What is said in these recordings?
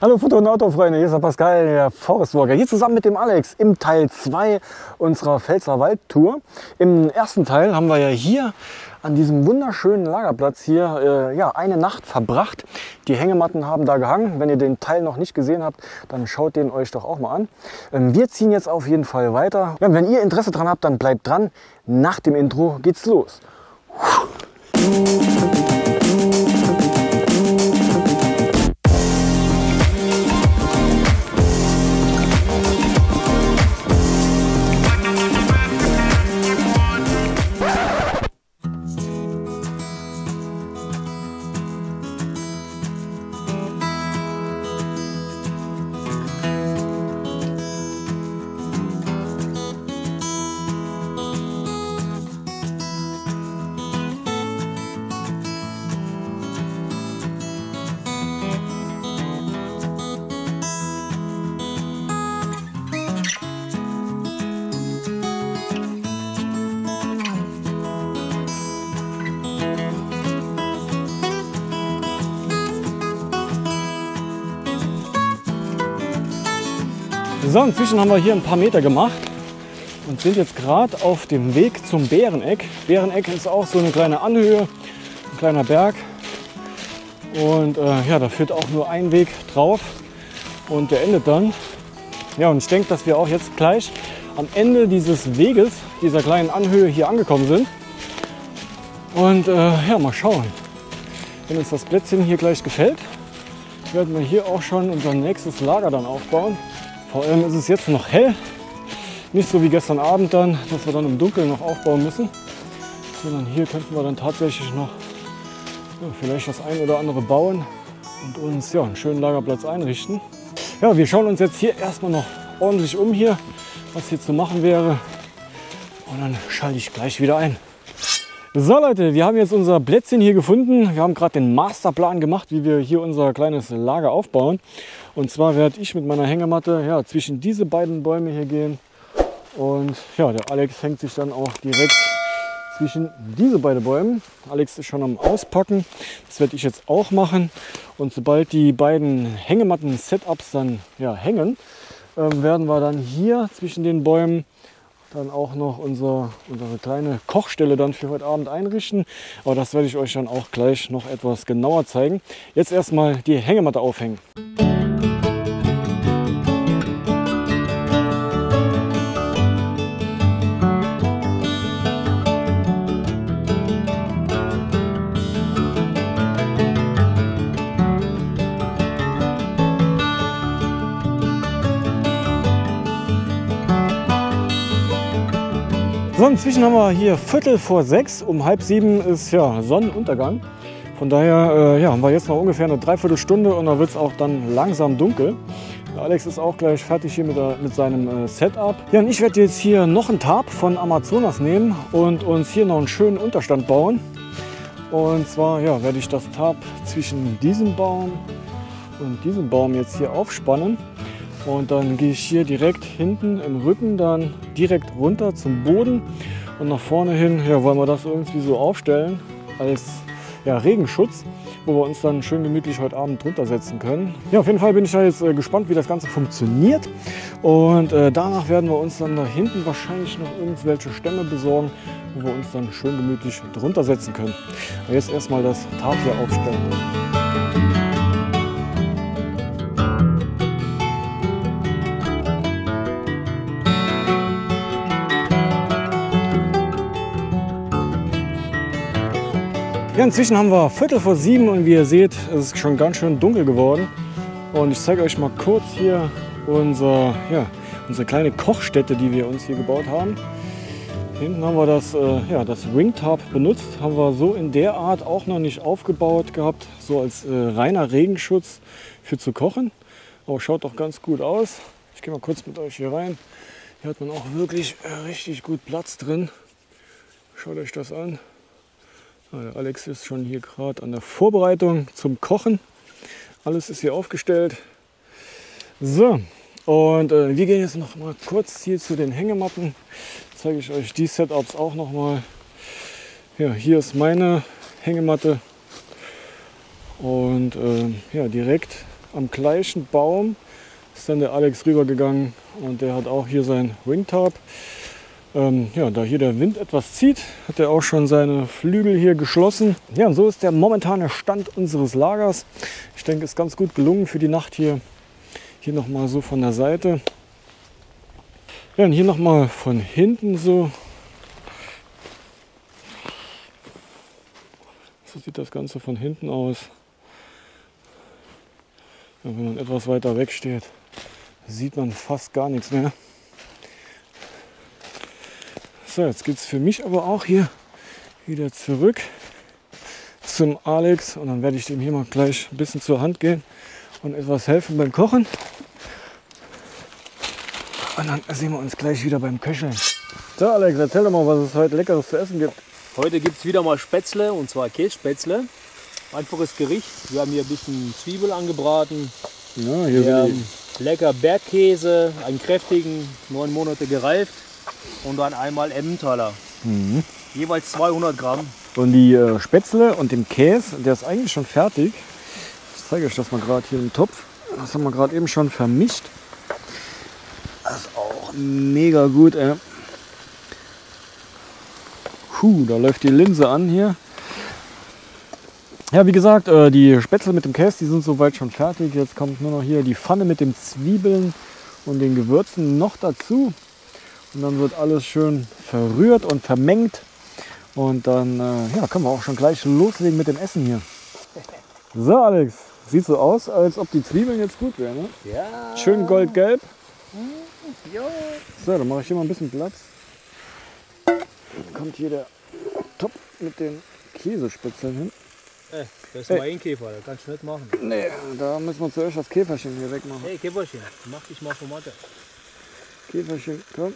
Hallo Foto- und Autofreunde, hier ist der Pascal, der Forestwalker, hier zusammen mit dem Alex im Teil 2 unserer Pfälzer Waldtour. Im ersten Teil haben wir ja hier an diesem wunderschönen Lagerplatz hier eine Nacht verbracht. Die Hängematten haben da gehangen. Wenn ihr den Teil noch nicht gesehen habt, dann schaut den euch doch auch mal an. Wir ziehen jetzt auf jeden Fall weiter. Ja, wenn ihr Interesse dran habt, dann bleibt dran. Nach dem Intro geht's los. So, inzwischen haben wir hier ein paar Meter gemacht und sind jetzt gerade auf dem Weg zum Bäreneck. Bäreneck ist auch so eine kleine Anhöhe, ein kleiner Berg. Und ja, da führt auch nur ein Weg drauf und der endet dann. Ja, und ich denke, dass wir auch jetzt gleich am Ende dieses Weges, dieser kleinen Anhöhe hier angekommen sind. Und ja, mal schauen, wenn uns das Plätzchen hier gleich gefällt, werden wir hier auch schon unser nächstes Lager dann aufbauen. Vor allem ist es jetzt noch hell, nicht so wie gestern Abend dann, dass wir dann im Dunkeln noch aufbauen müssen, sondern hier könnten wir dann tatsächlich noch vielleicht das ein oder andere bauen und uns einen schönen Lagerplatz einrichten. Ja, wir schauen uns jetzt hier erstmal noch ordentlich um hier, was hier zu machen wäre, und dann schalte ich gleich wieder ein. So Leute, wir haben jetzt unser Plätzchen hier gefunden. Wir haben gerade den Masterplan gemacht, wie wir hier unser kleines Lager aufbauen. Und zwar werde ich mit meiner Hängematte zwischen diese beiden Bäume hier gehen. Und ja, der Alex hängt sich dann auch direkt zwischen diese beiden Bäume. Alex ist schon am Auspacken. Das werde ich jetzt auch machen. Und sobald die beiden Hängematten-Setups dann hängen, werden wir dann hier zwischen den Bäumen dann auch noch unsere kleine Kochstelle dann für heute Abend einrichten. Aber das werde ich euch dann auch gleich noch etwas genauer zeigen. Jetzt erstmal die Hängematte aufhängen. So, inzwischen haben wir hier 5:45, um 6:30 ist Sonnenuntergang. Von daher haben wir jetzt noch ungefähr eine Dreiviertelstunde und da wird es auch dann langsam dunkel. Der Alex ist auch gleich fertig hier mit seinem Setup. Ja, und ich werde jetzt hier noch einen Tarp von Amazonas nehmen und uns hier noch einen schönen Unterstand bauen. Und zwar werde ich das Tarp zwischen diesem Baum und diesem Baum jetzt hier aufspannen. Und dann gehe ich hier direkt hinten im Rücken dann direkt runter zum Boden und nach vorne hin wollen wir das irgendwie so aufstellen als Regenschutz, wo wir uns dann schön gemütlich heute Abend drunter setzen können. Ja, auf jeden Fall bin ich da jetzt gespannt, wie das Ganze funktioniert, und danach werden wir uns dann da hinten wahrscheinlich noch irgendwelche Stämme besorgen, wo wir uns dann schön gemütlich drunter setzen können. Aber jetzt erstmal das Tarp hier aufstellen. Ja, inzwischen haben wir 6:45 und wie ihr seht, es ist schon ganz schön dunkel geworden. Und ich zeige euch mal kurz hier unsere kleine Kochstätte, die wir uns hier gebaut haben. Hinten haben wir das Wingtarp benutzt, haben wir so in der Art auch noch nicht aufgebaut gehabt, so als reiner Regenschutz für zu kochen. Aber schaut doch ganz gut aus. Ich gehe mal kurz mit euch hier rein. Hier hat man auch wirklich richtig gut Platz drin. Schaut euch das an. Alex ist schon hier gerade an der Vorbereitung zum Kochen. Alles ist hier aufgestellt. So, und wir gehen jetzt noch mal kurz hier zu den Hängematten. Zeige ich euch die Setups auch noch mal. Ja, hier ist meine Hängematte. Und direkt am gleichen Baum ist dann der Alex rübergegangen und der hat auch hier sein Wingtarp. Ja, da hier der Wind etwas zieht, hat er auch schon seine Flügel hier geschlossen. Ja, und so ist der momentane Stand unseres Lagers. Ich denke, es ist ganz gut gelungen für die Nacht hier. Hier nochmal so von der Seite. Ja, und hier nochmal von hinten so. So sieht das Ganze von hinten aus. Ja, wenn man etwas weiter weg steht, sieht man fast gar nichts mehr. So, jetzt geht es für mich aber auch hier wieder zurück zum Alex und dann werde ich dem hier mal gleich ein bisschen zur Hand gehen und etwas helfen beim Kochen. Und dann sehen wir uns gleich wieder beim Köcheln. So Alex, erzähl doch mal, was es heute Leckeres zu essen gibt. Heute gibt es wieder mal Spätzle, und zwar Käsespätzle. Einfaches Gericht. Wir haben hier ein bisschen Zwiebel angebraten. Ja, hier wir haben lecker Bergkäse, einen kräftigen, 9 Monate gereift. Und dann einmal Emmentaler. Mhm. Jeweils 200 Gramm. Und die Spätzle und dem Käse, der ist eigentlich schon fertig. Ich zeige euch das mal gerade hier im Topf. Das haben wir gerade eben schon vermischt. Das ist auch mega gut, ey. Puh, da läuft die Linse an hier. Ja, wie gesagt, die Spätzle mit dem Käse, die sind soweit schon fertig. Jetzt kommt nur noch hier die Pfanne mit den Zwiebeln und den Gewürzen noch dazu. Und dann wird alles schön verrührt und vermengt. Und dann ja, können wir auch schon gleich loslegen mit dem Essen hier. So Alex, sieht so aus, als ob die Zwiebeln jetzt gut wären, ne? Ja. Schön goldgelb. Ja. So, dann mache ich hier mal ein bisschen Platz. Dann kommt hier der Topf mit den Käsespitzeln hin. Ey, das ist mein Käfer, da kannst du nicht machen. Nee, da müssen wir zuerst das Käferchen hier wegmachen. Hey Käferchen, mach dich mal vom Matte. Käferchen, komm.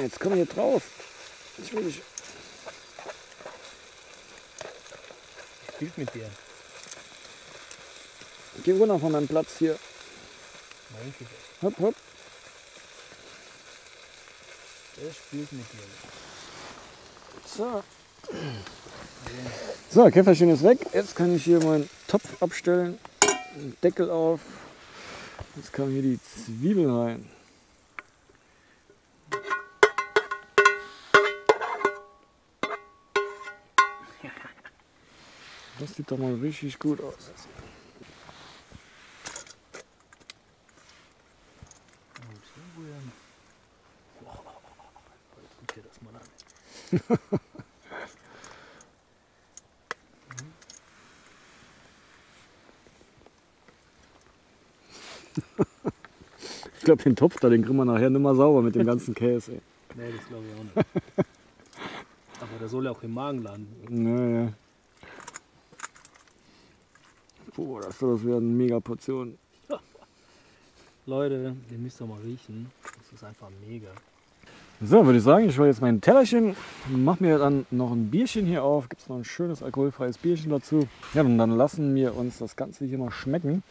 Jetzt komm hier drauf. Ich will dich. Ich spiel mit dir. Geh runter von meinem Platz hier. Nein, hopp, hopp. Der spielt mit dir. So. So, Käferchen ist weg. Jetzt kann ich hier meinen Topf abstellen. Den Deckel auf. Jetzt kommen hier die Zwiebeln rein. Das sieht doch mal richtig gut aus. Ich glaube, den Topf da, den kriegen wir nachher nicht mehr sauber mit dem ganzen Käse. Ey. Nee, das glaube ich auch nicht. Aber der soll ja auch im Magen landen. Naja. Boah, das werden mega Portionen. Leute, den müsst ihr mal riechen. Das ist einfach mega. So, würde ich sagen, ich hole jetzt mein Tellerchen, mache mir dann noch ein Bierchen hier auf. Gibt es noch ein schönes alkoholfreies Bierchen dazu. Ja, und dann lassen wir uns das Ganze hier mal schmecken.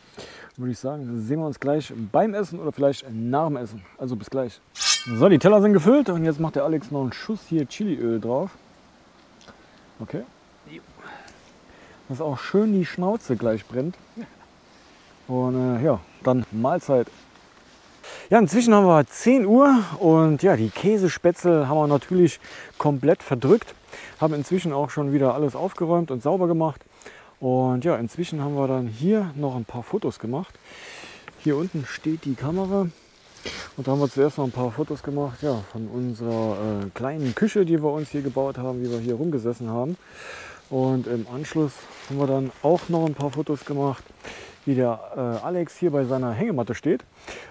Würde ich sagen, sehen wir uns gleich beim Essen oder vielleicht nach dem Essen. Also bis gleich. So, die Teller sind gefüllt und jetzt macht der Alex noch einen Schuss hier Chiliöl drauf. Okay. Dass auch schön die Schnauze gleich brennt. Und ja, dann Mahlzeit. Ja, inzwischen haben wir 10 Uhr und ja, die Käsespätzle haben wir natürlich komplett verdrückt. Haben inzwischen auch schon wieder alles aufgeräumt und sauber gemacht. Und ja, inzwischen haben wir dann hier noch ein paar Fotos gemacht. Hier unten steht die Kamera. Und da haben wir zuerst noch ein paar Fotos gemacht, ja, von unserer kleinen Küche, die wir uns hier gebaut haben, wie wir hier rumgesessen haben. Und im Anschluss haben wir dann auch noch ein paar Fotos gemacht, wie der Alex hier bei seiner Hängematte steht.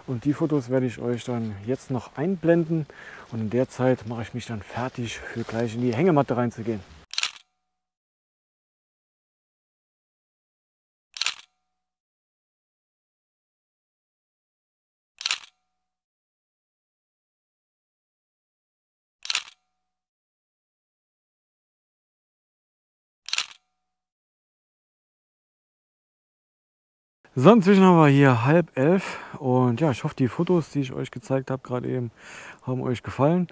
Und die Fotos werde ich euch dann jetzt noch einblenden. Und in der Zeit mache ich mich dann fertig, für gleich in die Hängematte reinzugehen. So, inzwischen haben wir hier 10:30 und ja, ich hoffe, die Fotos, die ich euch gezeigt habe gerade eben, haben euch gefallen.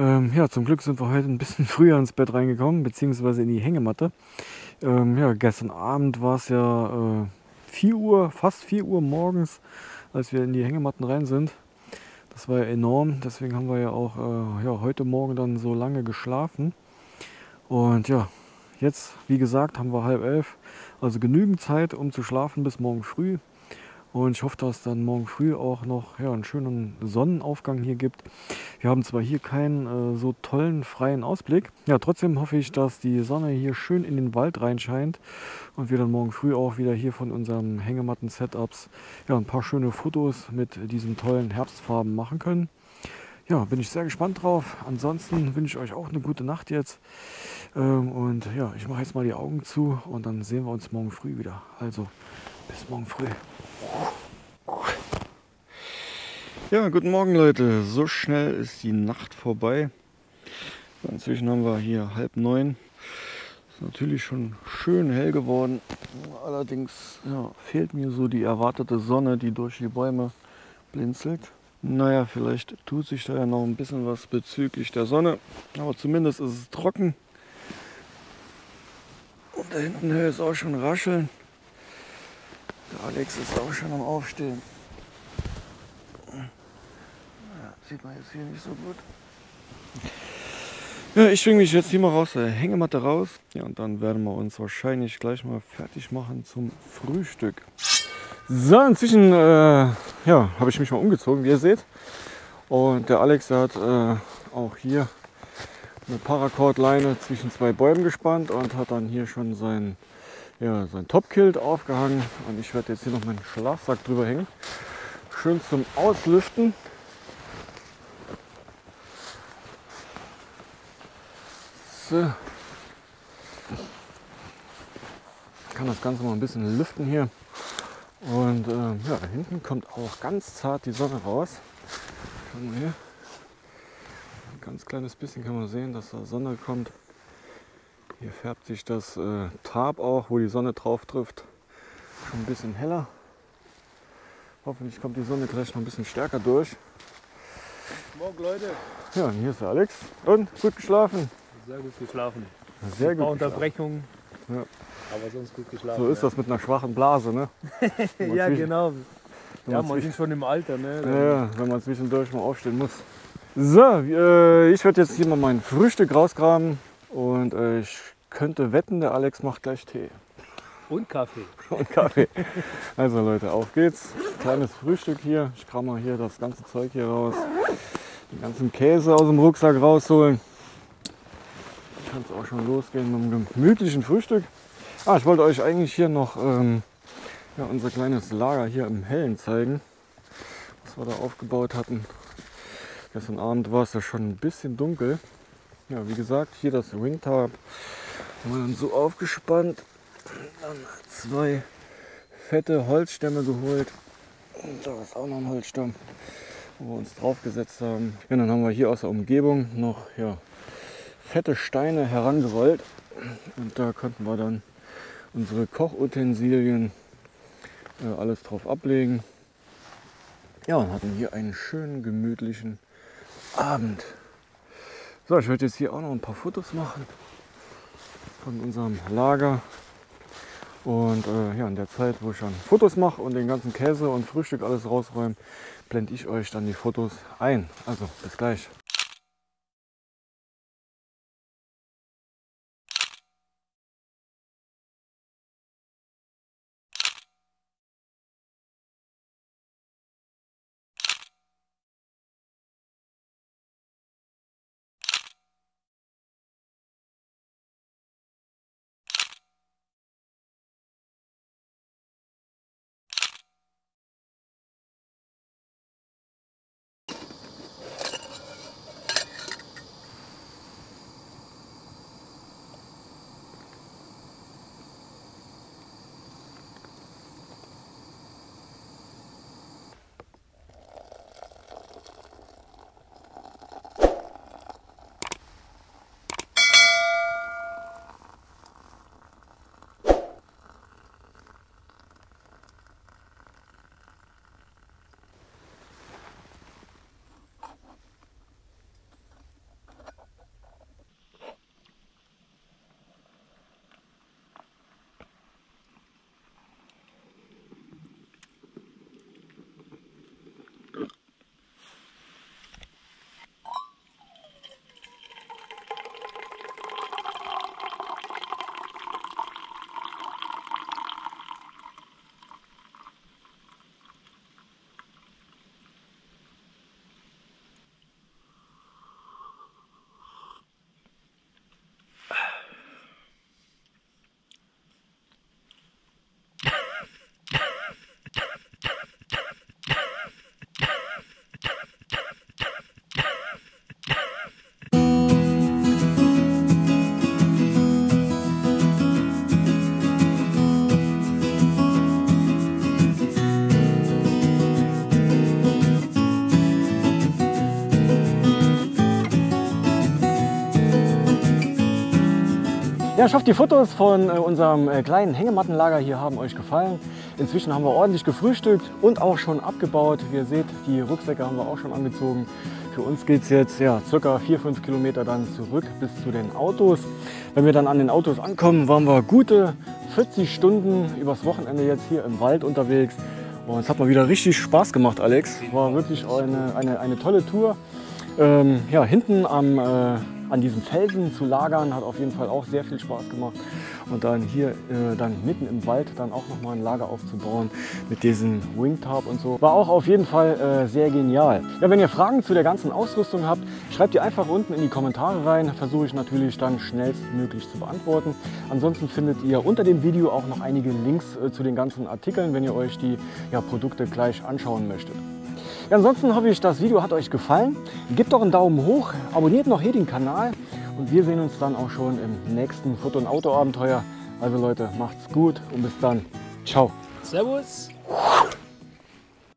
Ja, zum Glück sind wir heute ein bisschen früher ins Bett reingekommen, beziehungsweise in die Hängematte. Ja, gestern Abend war es ja 4 Uhr, fast 4 Uhr morgens, als wir in die Hängematten rein sind. Das war ja enorm, deswegen haben wir ja auch ja, heute Morgen dann so lange geschlafen. Und ja, jetzt, wie gesagt, haben wir 10:30, also genügend Zeit, um zu schlafen bis morgen früh. Und ich hoffe, dass es dann morgen früh auch noch ja, einen schönen Sonnenaufgang hier gibt. Wir haben zwar hier keinen so tollen freien Ausblick. Ja, trotzdem hoffe ich, dass die Sonne hier schön in den Wald reinscheint und wir dann morgen früh auch wieder hier von unserem Hängematten-Setups ja, ein paar schöne Fotos mit diesen tollen Herbstfarben machen können. Ja, bin ich sehr gespannt drauf. Ansonsten wünsche ich euch auch eine gute Nacht jetzt. Und ja, ich mache jetzt mal die Augen zu und dann sehen wir uns morgen früh wieder. Also, bis morgen früh. Ja, guten Morgen Leute. So schnell ist die Nacht vorbei. Inzwischen haben wir hier 8:30. Ist natürlich schon schön hell geworden. Allerdings ja, fehlt mir so die erwartete Sonne, die durch die Bäume blinzelt. Naja, vielleicht tut sich da ja noch ein bisschen was bezüglich der Sonne. Aber zumindest ist es trocken. Und da hinten höre ich auch schon rascheln. Der Alex ist auch schon am Aufstehen. Ja, sieht man jetzt hier nicht so gut. Ja, ich schwinge mich jetzt hier mal raus, der Hängematte raus. Ja, und dann werden wir uns wahrscheinlich gleich mal fertig machen zum Frühstück. So, inzwischen ja, habe ich mich mal umgezogen, wie ihr seht. Und der Alex, der hat auch hier eine Paracord-Leine zwischen zwei Bäumen gespannt und hat dann hier schon sein Topkilt aufgehangen und ich werde jetzt hier noch meinen Schlafsack drüber hängen. Schön zum Auslüften. So. Ich kann das Ganze mal ein bisschen lüften hier. Und ja, da hinten kommt auch ganz zart die Sonne raus. Schauen wir hier. Ein ganz kleines bisschen kann man sehen, dass da Sonne kommt. Hier färbt sich das Tarp auch, wo die Sonne drauf trifft, schon ein bisschen heller. Hoffentlich kommt die Sonne gleich noch ein bisschen stärker durch. Guten Morgen, Leute. Ja, und hier ist der Alex. Und, gut geschlafen? Sehr gut geschlafen. Sehr gut. Ein paar Unterbrechungen. Ja. Aber sonst gut geschlafen. So ist das mit einer schwachen Blase, ne? Ja, genau. Ja, man ist schon im Alter, ne? Ja, wenn man zwischendurch mal aufstehen muss. So, ich werde jetzt hier mal mein Frühstück rausgraben. Und ich könnte wetten, der Alex macht gleich Tee. Und Kaffee. Und Kaffee. Also Leute, auf geht's. Kleines Frühstück hier. Ich kann mal hier das ganze Zeug hier raus. Den ganzen Käse aus dem Rucksack rausholen. Kann es auch schon losgehen mit einem gemütlichen Frühstück. Ah, ich wollte euch eigentlich hier noch ja, unser kleines Lager hier im Hellen zeigen. Was wir da aufgebaut hatten. Gestern Abend war es ja schon ein bisschen dunkel. Ja, wie gesagt, hier das Wingtarp haben wir dann so aufgespannt, dann zwei fette Holzstämme geholt. Und da ist auch noch ein Holzstamm, wo wir uns draufgesetzt haben. Ja, dann haben wir hier aus der Umgebung noch ja, fette Steine herangerollt. Und da konnten wir dann unsere Kochutensilien alles drauf ablegen. Ja, und hatten hier einen schönen, gemütlichen Abend. So, ich werde jetzt hier auch noch ein paar Fotos machen von unserem Lager. Und ja, in der Zeit, wo ich dann Fotos mache und den ganzen Käse und Frühstück alles rausräume, blende ich euch dann die Fotos ein. Also, bis gleich. Ja, ich hoffe, die Fotos von unserem kleinen Hängemattenlager hier haben euch gefallen. Inzwischen haben wir ordentlich gefrühstückt und auch schon abgebaut. Wie ihr seht, die Rucksäcke haben wir auch schon angezogen. Für uns geht es jetzt ja, ca. 4-5 Kilometer dann zurück bis zu den Autos. Wenn wir dann an den Autos ankommen, waren wir gute 40 Stunden übers Wochenende jetzt hier im Wald unterwegs. Und es hat mal wieder richtig Spaß gemacht, Alex. War wirklich eine tolle Tour. Ja, hinten an diesem Felsen zu lagern, hat auf jeden Fall auch sehr viel Spaß gemacht. Und dann hier dann mitten im Wald dann auch nochmal ein Lager aufzubauen mit diesem Wingtarp und so. War auch auf jeden Fall sehr genial. Ja, wenn ihr Fragen zu der ganzen Ausrüstung habt, schreibt die einfach unten in die Kommentare rein. Versuche ich natürlich dann schnellstmöglich zu beantworten. Ansonsten findet ihr unter dem Video auch noch einige Links zu den ganzen Artikeln, wenn ihr euch die Produkte gleich anschauen möchtet. Ja, ansonsten hoffe ich, das Video hat euch gefallen. Gebt doch einen Daumen hoch, abonniert noch hier den Kanal und wir sehen uns dann auch schon im nächsten Foto- und Outdoor-Abenteuer. Also Leute, macht's gut und bis dann. Ciao. Servus.